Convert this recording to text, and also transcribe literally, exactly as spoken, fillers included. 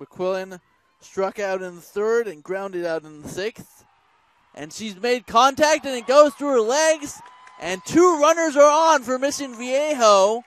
McQuillin struck out in the third and grounded out in the sixth. And she's made contact, and it goes through her legs. And two runners are on for Mission Viejo.